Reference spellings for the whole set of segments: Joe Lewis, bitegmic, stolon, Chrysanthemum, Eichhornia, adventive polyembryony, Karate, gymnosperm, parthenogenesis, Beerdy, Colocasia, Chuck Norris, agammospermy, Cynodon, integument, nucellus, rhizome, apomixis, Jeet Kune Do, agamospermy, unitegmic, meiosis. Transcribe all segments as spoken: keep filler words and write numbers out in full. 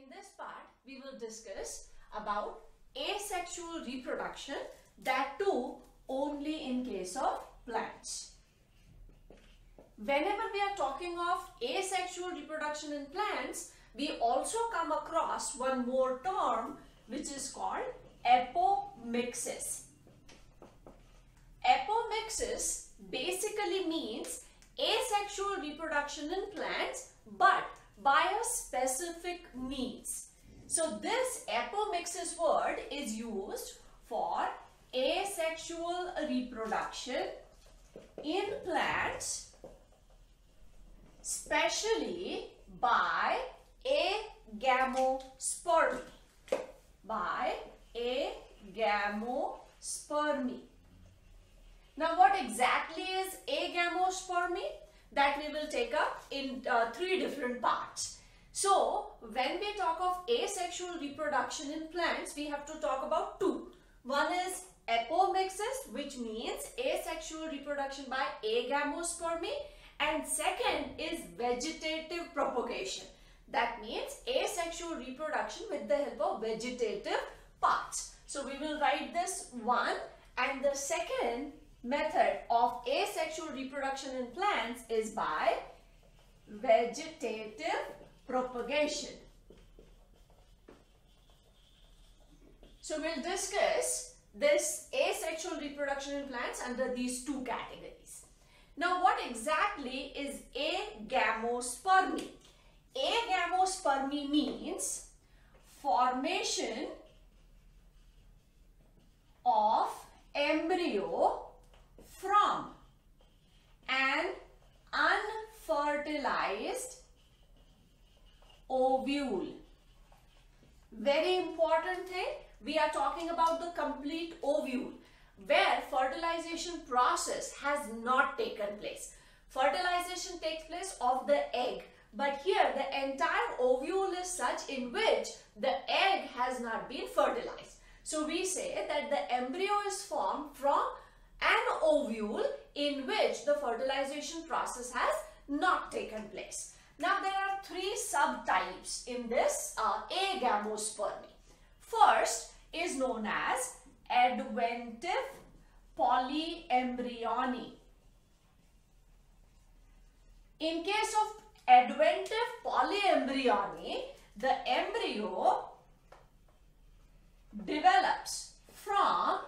In this part, we will discuss about asexual reproduction, that too only in case of plants. Whenever we are talking of asexual reproduction in plants, we also come across one more term which is called apomixis. Apomixis basically means asexual reproduction in plants but by a specific means. So this apomixis word is used for asexual reproduction in plants, specially by agammospermy. By agammospermy. Now, what exactly is agammospermy? That we will take up in uh, three different parts. So, when we talk of asexual reproduction in plants, we have to talk about two. One is apomixis, which means asexual reproduction by agammospermy, and second is vegetative propagation. That means asexual reproduction with the help of vegetative parts. So, we will write this one, and the second method of asexual reproduction in plants is by vegetative propagation. So we'll discuss this asexual reproduction in plants under these two categories. Now, what exactly is agammospermy? Agammospermy means formation of embryo from an unfertilized ovule. Very important thing, we are talking about the complete ovule where fertilization process has not taken place. Fertilization takes place of the egg, but here the entire ovule is such in which the egg has not been fertilized. So we say that the embryo is formed from an ovule in which the fertilization process has not taken place. Now, there are three subtypes in this uh, agammospermy. First is known as adventive polyembryony. In case of adventive polyembryony, the embryo develops from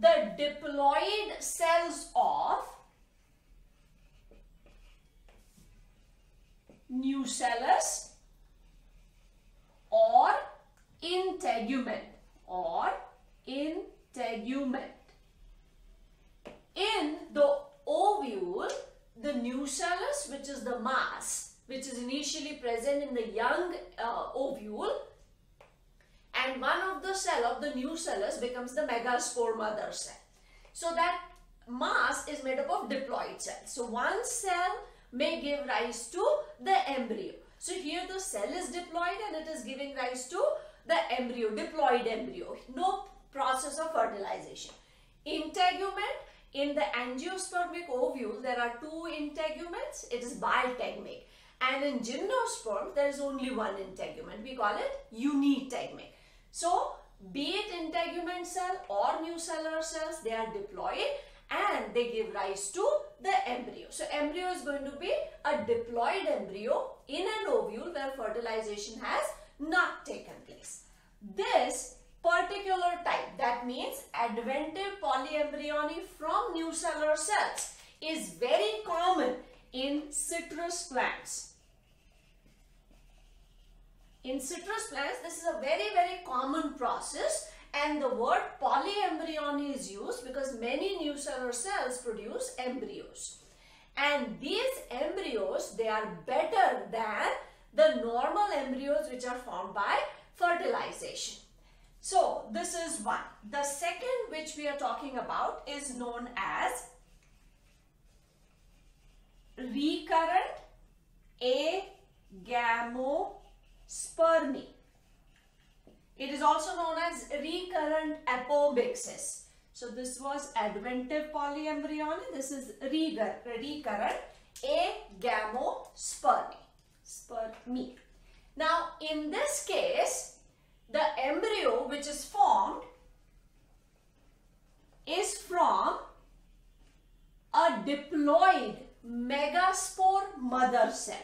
the diploid cells of nucellus or integument or integument. In the ovule, the nucellus, which is the mass which is initially present in the young uh, ovule, and one of the cell of the nucellus becomes the megaspore mother cell. So that mass is made up of diploid cells. So one cell may give rise to the embryo. So here the cell is diploid and it is giving rise to the embryo, diploid embryo. No process of fertilization. Integument, in the angiospermic ovule there are two integuments. It is bitegmic. And in gymnosperm there is only one integument. We call it unitegmic. So, be it integument cell or nucellular cells, they are diploid and they give rise to the embryo. So, embryo is going to be a diploid embryo in an ovule where fertilization has not taken place. This particular type, that means adventive polyembryony from nucellular cells, is very common in citrus plants. In citrus plants, this is a very, very common process, and the word polyembryony is used because many nucellular cells produce embryos. And these embryos, they are better than the normal embryos which are formed by fertilization. So, this is one. The second which we are talking about is known as recurrent agammospermy. Spermy. It is also known as recurrent apomixis. So this was adventive polyembryony. This is recurrent agammospermy. Spermy. Now, in this case, the embryo which is formed is from a diploid megaspore mother cell.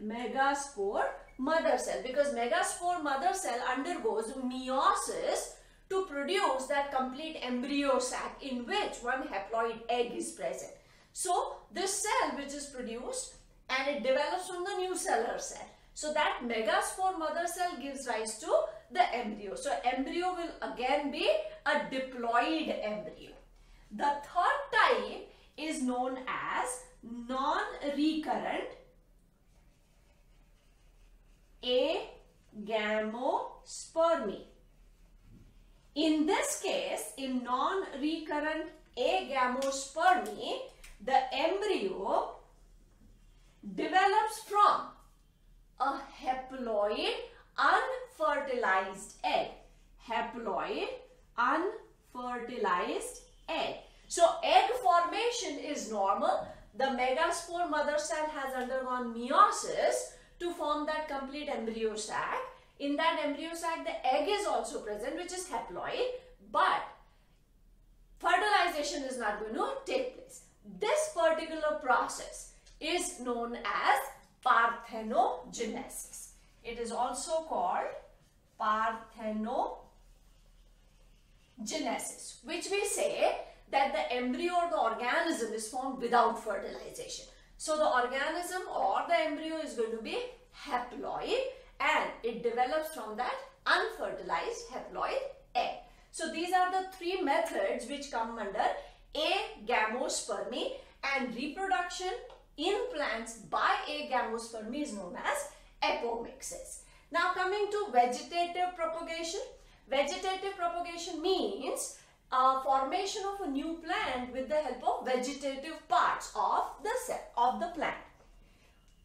Megaspore mother cell, because megaspore mother cell undergoes meiosis to produce that complete embryo sac in which one haploid egg is present. So this cell which is produced and it develops from the new cellar cell. So that megaspore mother cell gives rise to the embryo. So embryo will again be a diploid embryo. The third type is known as non-recurrent agamospermy. In this case, in non-recurrent agamospermy, the embryo develops from a haploid unfertilized egg. Haploid unfertilized egg. So egg formation is normal. The megaspore mother cell has undergone meiosis to form that complete embryo sac. In that embryo sac, the egg is also present, which is haploid, but fertilization is not going to take place. This particular process is known as parthenogenesis. It is also called parthenogenesis, which we say that the embryo or the organism is formed without fertilization. So the organism or the embryo is going to be haploid and it develops from that unfertilized haploid egg. So these are the three methods which come under agamospermy, and reproduction in plants by agamospermy is known as apomixis. Now coming to vegetative propagation. Vegetative propagation means uh, formation of a new plant with the help of vegetative parts of the cell, of the plant.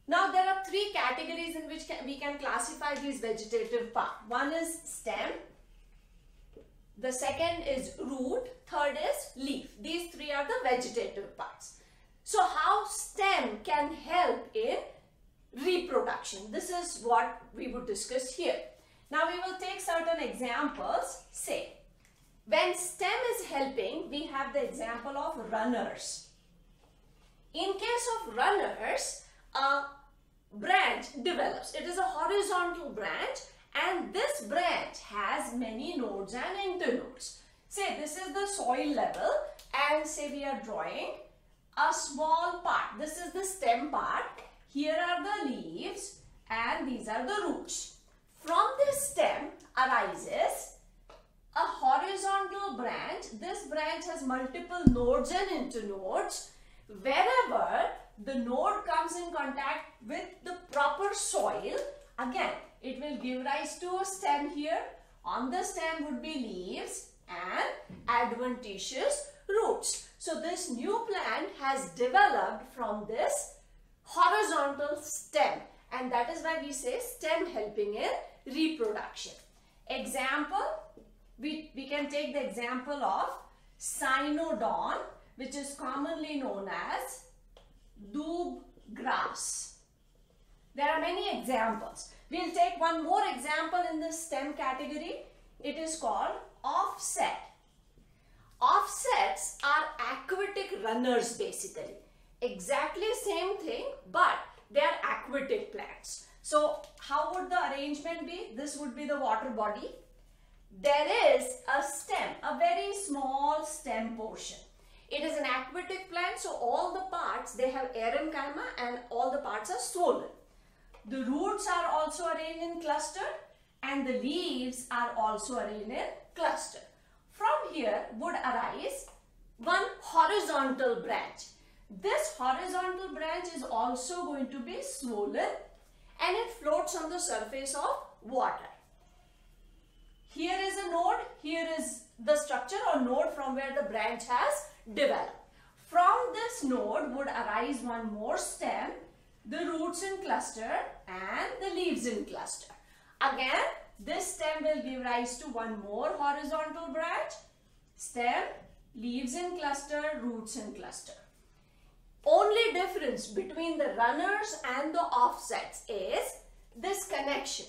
Now there are three categories in which can, we can classify these vegetative parts. One is stem, the second is root, third is leaf. These three are the vegetative parts. So how stem can help in reproduction? This is what we would discuss here. Now we will take certain examples. Say, when stem is helping, we have the example of runners. In case of runners, a branch develops. It is a horizontal branch, and this branch has many nodes and internodes. Say this is the soil level, and say we are drawing a small part. This is the stem part. Here are the leaves and these are the roots. From this stem arises a horizontal branch. This branch has multiple nodes and internodes. Wherever the node comes in contact with the proper soil, again, it will give rise to a stem here. On the stem would be leaves and adventitious roots. So this new plant has developed from this horizontal stem, and that is why we say stem helping in reproduction. Example, we, we can take the example of Cynodon, which is commonly known as doob grass. There are many examples. We'll take one more example in the stem category. It is called offset. Offsets are aquatic runners basically. Exactly same thing, but they are aquatic plants. So how would the arrangement be? This would be the water body. There is a stem, a very small stem portion. It is an aquatic plant, so all the parts, they have parenchyma and all the parts are swollen. The roots are also arranged in cluster and the leaves are also arranged in cluster. From here would arise one horizontal branch. This horizontal branch is also going to be swollen and it floats on the surface of water. Here is a node, here is the structure or node from where the branch has developed. From this node would arise one more stem, the roots in cluster and the leaves in cluster. Again, this stem will give rise to one more horizontal branch, stem, leaves in cluster, roots in cluster. Only difference between the runners and the offsets is this connection.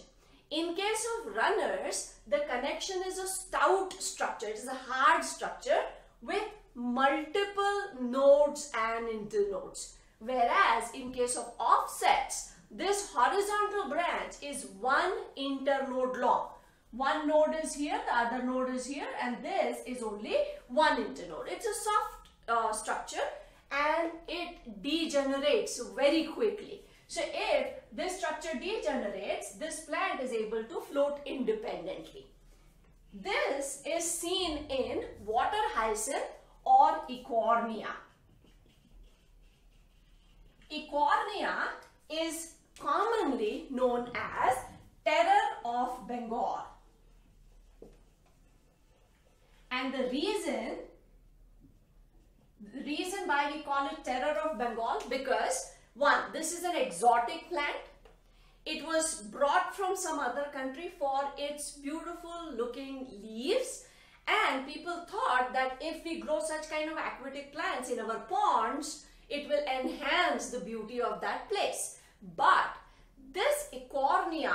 In case of runners, the connection is a stout structure, it is a hard structure with multiple nodes and internodes. Whereas in case of offsets, this horizontal branch is one internode long. One node is here, the other node is here, and this is only one internode. It's a soft uh, structure and it degenerates very quickly. So if this structure degenerates, this plant is able to float independently. This is seen in water hyacinth or Eichhornia. Eichhornia is commonly known as terror of Bengal. And the reason, the reason why we call it terror of Bengal, because one, this is an exotic plant. It was brought from some other country for its beautiful looking leaves, and people thought that if we grow such kind of aquatic plants in our ponds, it will enhance the beauty of that place. But this Eichhornia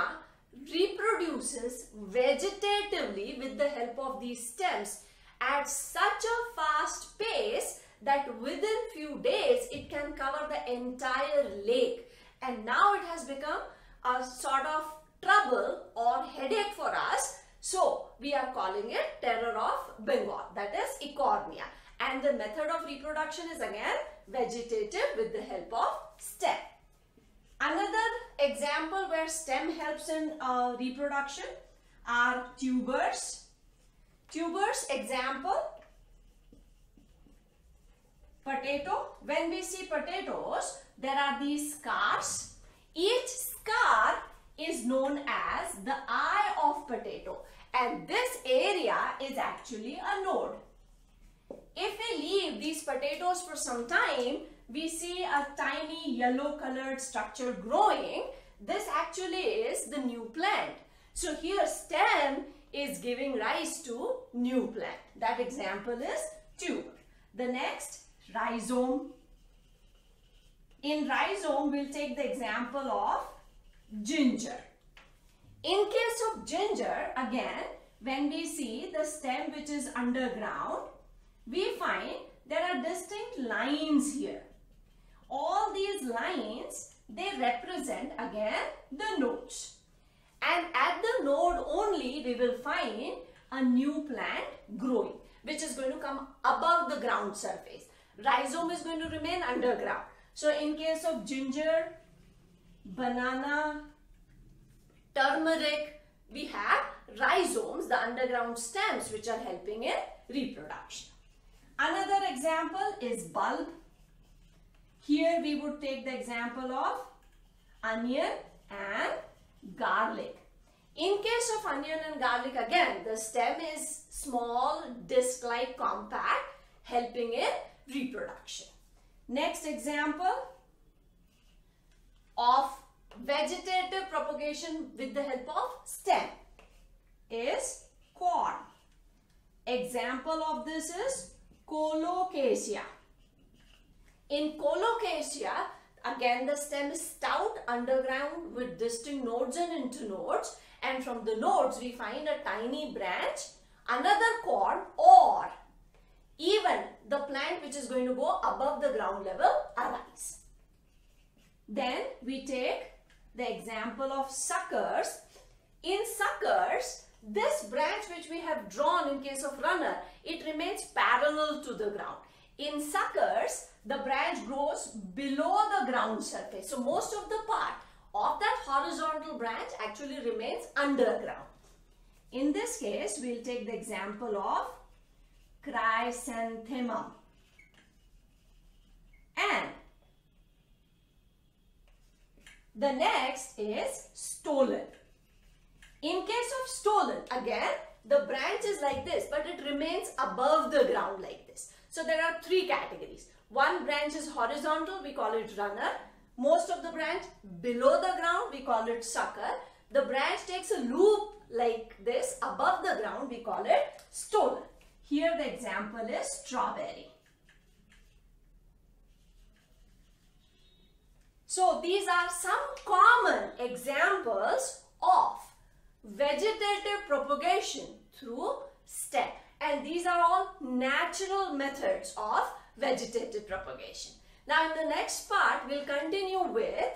reproduces vegetatively with the help of these stems at such a fast pace that within few days it can cover the entire lake, and now it has become a sort of trouble or headache for us, so we are calling it terror of Bengal, that is Eichhornia. And the method of reproduction is again vegetative with the help of stem. Another example where stem helps in uh, reproduction are tubers. Tubers example, potato. When we see potatoes, there are these scars. Each scar is known as the eye of potato, and this area is actually a node. If we leave these potatoes for some time, we see a tiny yellow colored structure growing. This actually is the new plant. So here stem is giving rise to new plant. That example is tuber. The next, rhizome. In rhizome, we'll take the example of ginger. In case of ginger, again, when we see the stem which is underground, we find there are distinct lines here. All these lines, they represent again the nodes. And at the node only, we will find a new plant growing, which is going to come above the ground surface. Rhizome is going to remain underground. So in case of ginger, banana, turmeric, we have rhizomes, the underground stems, which are helping in reproduction. Another example is bulb. Here we would take the example of onion and garlic. In case of onion and garlic, again, the stem is small, disc-like, compact, helping in reproduction. Next example of vegetative propagation with the help of stem is corn. Example of this is Colocasia. In Colocasia, again the stem is stout, underground, with distinct nodes and internodes, and from the nodes we find a tiny branch, another corn, or even the plant which is going to go above the ground level arises. Then we take the example of suckers. In suckers, this branch which we have drawn in case of runner, it remains parallel to the ground. In suckers, the branch grows below the ground surface. So most of the part of that horizontal branch actually remains underground. In this case, we'll take the example of Chrysanthemum. And the next is Stolon. In case of Stolon, again, the branch is like this, but it remains above the ground like this. So there are three categories. One branch is horizontal, we call it runner. Most of the branch below the ground, we call it sucker. The branch takes a loop like this above the ground, we call it Stolon. Here the example is strawberry. So these are some common examples of vegetative propagation through stem, and these are all natural methods of vegetative propagation. Now in the next part we'll continue with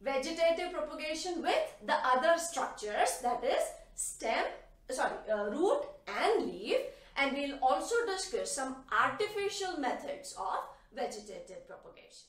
vegetative propagation with the other structures, that is stem, sorry, uh, root and leaf, and we'll also discuss some artificial methods of vegetative propagation.